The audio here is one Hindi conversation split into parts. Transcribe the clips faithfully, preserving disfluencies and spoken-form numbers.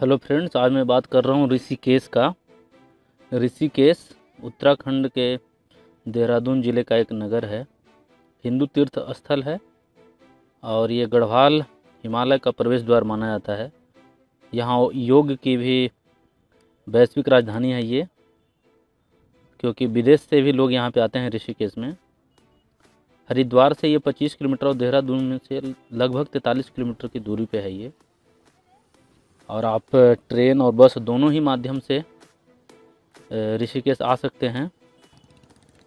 हेलो फ्रेंड्स, आज मैं बात कर रहा हूँ ऋषिकेश का। ऋषिकेश उत्तराखंड के देहरादून ज़िले का एक नगर है, हिंदू तीर्थ स्थल है और ये गढ़वाल हिमालय का प्रवेश द्वार माना जाता है। यहाँ योग की भी वैश्विक राजधानी है ये, क्योंकि विदेश से भी लोग यहाँ पे आते हैं ऋषिकेश में। हरिद्वार से ये पच्चीस किलोमीटर और देहरादून में से लगभग तैंतालीस किलोमीटर की दूरी पे है ये, और आप ट्रेन और बस दोनों ही माध्यम से ऋषिकेश आ सकते हैं।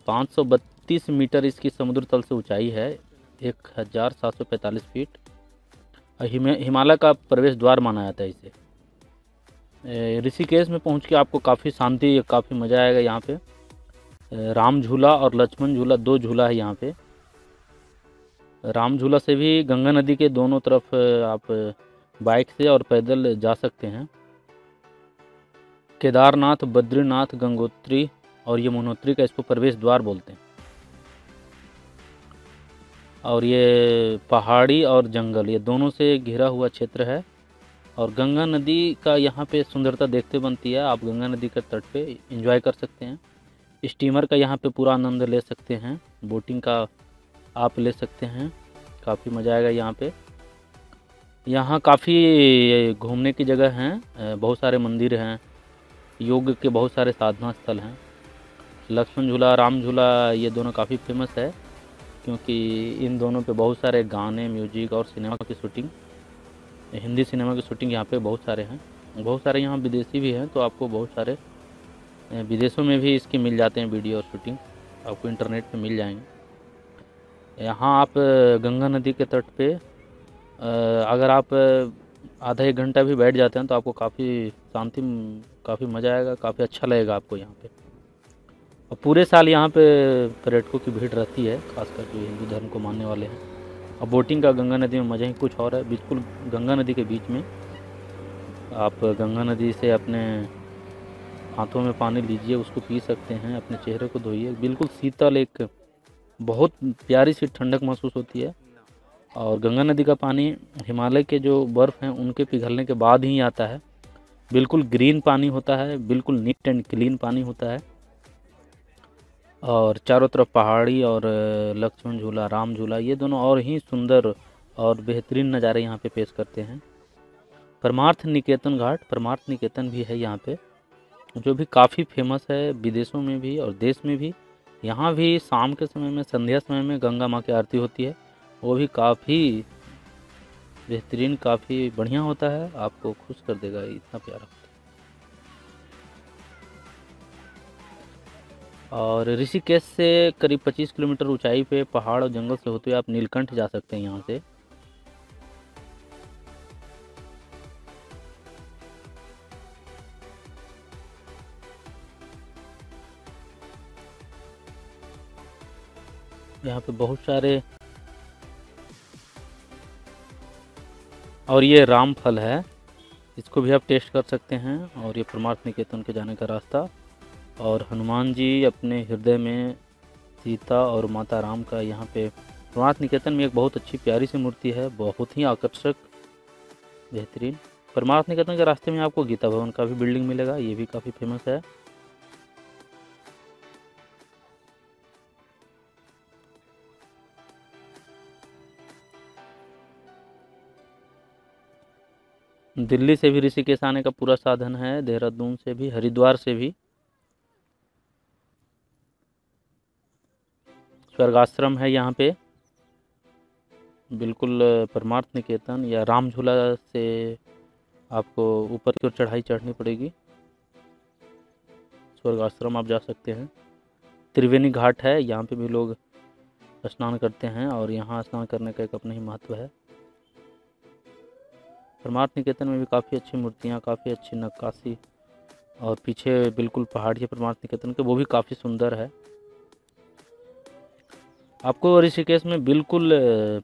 पाँच सौ बत्तीस मीटर इसकी समुद्र तल से ऊंचाई है, एक हज़ार सात सौ पैंतालीस फीट, और हिमालय का प्रवेश द्वार माना जाता है इसे। ऋषिकेश में पहुंच के आपको काफ़ी शांति, काफ़ी मज़ा आएगा। यहाँ पे राम झूला और लक्ष्मण झूला, दो झूला है यहाँ पे। राम झूला से भी गंगा नदी के दोनों तरफ आप बाइक से और पैदल जा सकते हैं। केदारनाथ, बद्रीनाथ, गंगोत्री और यमुनोत्री का इसको प्रवेश द्वार बोलते हैं। और ये पहाड़ी और जंगल, ये दोनों से घिरा हुआ क्षेत्र है, और गंगा नदी का यहाँ पे सुंदरता देखते बनती है। आप गंगा नदी के तट पे एंजॉय कर सकते हैं, स्टीमर का यहाँ पे पूरा आनंद ले सकते हैं, बोटिंग का आप ले सकते हैं, काफ़ी मज़ा आएगा यहाँ पे। यहाँ काफ़ी घूमने की जगह हैं, बहुत सारे मंदिर हैं, योग के बहुत सारे साधना स्थल हैं। लक्ष्मण झूला, राम झूला, ये दोनों काफ़ी फेमस है, क्योंकि इन दोनों पे बहुत सारे गाने, म्यूजिक और सिनेमा की शूटिंग, हिंदी सिनेमा की शूटिंग यहाँ पे बहुत सारे हैं। बहुत सारे यहाँ विदेशी भी हैं, तो आपको बहुत सारे विदेशों में भी इसके मिल जाते हैं वीडियो और शूटिंग, आपको इंटरनेट पे मिल जाएंगे। यहाँ आप गंगा नदी के तट पे अगर आप आधा एक घंटा भी बैठ जाते हैं तो आपको काफ़ी शांति, काफ़ी मज़ा आएगा, काफ़ी अच्छा लगेगा आपको यहाँ पे। और पूरे साल यहाँ पे पर्यटकों की भीड़ रहती है, खासकर जो हिंदू धर्म को मानने वाले हैं। और बोटिंग का गंगा नदी में मज़ा ही कुछ और है। बिल्कुल गंगा नदी के बीच में आप गंगा नदी से अपने हाथों में पानी लीजिए, उसको पी सकते हैं, अपने चेहरे को धोइए। बिल्कुल शीतल, एक बहुत प्यारी सी ठंडक महसूस होती है। और गंगा नदी का पानी हिमालय के जो बर्फ़ हैं उनके पिघलने के बाद ही आता है। बिल्कुल ग्रीन पानी होता है, बिल्कुल नीट एंड क्लीन पानी होता है। और चारों तरफ पहाड़ी और लक्ष्मण झूला, राम झूला, ये दोनों और ही सुंदर और बेहतरीन नज़ारे यहाँ पे पेश करते हैं। परमार्थ निकेतन घाट, परमार्थ निकेतन भी है यहाँ पे, जो भी काफ़ी फेमस है विदेशों में भी और देश में भी। यहाँ भी शाम के समय में, संध्या समय में गंगा माँ की आरती होती है, वो भी काफ़ी बेहतरीन, काफ़ी बढ़िया होता है, आपको खुश कर देगा, इतना प्यारा होता है। और ऋषिकेश से करीब पच्चीस किलोमीटर ऊंचाई पे पहाड़ और जंगल से होते हुए आप नीलकंठ जा सकते हैं यहाँ से। यहाँ पे बहुत सारे, और ये राम फल है, इसको भी आप टेस्ट कर सकते हैं। और ये परमार्थ निकेतन के जाने का रास्ता, और हनुमान जी अपने हृदय में सीता और माता राम का यहाँ पे परमार्थ निकेतन में एक बहुत अच्छी प्यारी सी मूर्ति है, बहुत ही आकर्षक, बेहतरीन। परमार्थ निकेतन के रास्ते में आपको गीता भवन का भी बिल्डिंग मिलेगा, ये भी काफ़ी फेमस है। दिल्ली से भी ऋषिकेश आने का पूरा साधन है, देहरादून से भी, हरिद्वार से भी। स्वर्गाश्रम है यहाँ पे, बिल्कुल परमार्थ निकेतन या राम झूला से आपको ऊपर की ओर चढ़ाई चढ़नी पड़ेगी, स्वर्गाश्रम आप जा सकते हैं। त्रिवेणी घाट है, यहाँ पे भी लोग स्नान करते हैं, और यहाँ स्नान करने का एक अपना ही महत्व है। परमार्थ निकेतन में भी काफ़ी अच्छी मूर्तियाँ, काफ़ी अच्छी नक्काशी, और पीछे बिल्कुल पहाड़ है परमार्थ निकेतन के, वो भी काफ़ी सुंदर है। आपको ऋषिकेश में बिल्कुल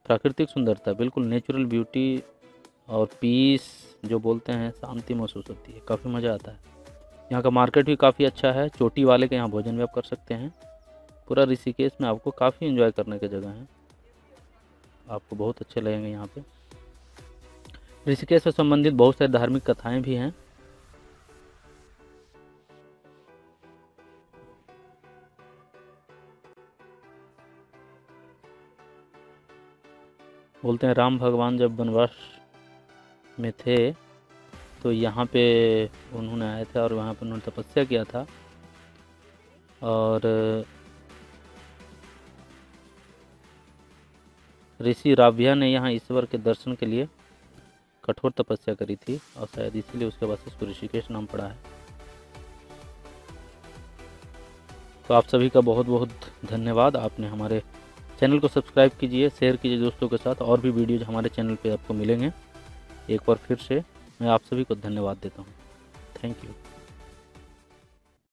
प्राकृतिक सुंदरता, बिल्कुल नेचुरल ब्यूटी और पीस जो बोलते हैं, शांति महसूस होती है, काफ़ी मज़ा आता है। यहाँ का मार्केट भी काफ़ी अच्छा है, चोटी वाले के यहाँ भोजन भी आप कर सकते हैं। पूरा ऋषिकेश में आपको काफ़ी एंजॉय करने की जगह है, आपको बहुत अच्छे लगेंगे यहाँ पे। ऋषिकेश से संबंधित बहुत सारी धार्मिक कथाएं भी हैं। बोलते हैं राम भगवान जब वनवास में थे तो यहाँ पे उन्होंने आए थे और वहाँ पर उन्होंने तपस्या किया था और ऋषि राभ्या ने यहाँ ईश्वर के दर्शन के लिए कठोर तपस्या करी थी और शायद इसीलिए उसके बाद उसको ऋषिकेश नाम पड़ा है। तो आप सभी का बहुत बहुत धन्यवाद। आपने हमारे चैनल को सब्सक्राइब कीजिए, शेयर कीजिए दोस्तों के साथ, और भी वीडियोज हमारे चैनल पे आपको मिलेंगे। एक बार फिर से मैं आप सभी को धन्यवाद देता हूँ। Thank you.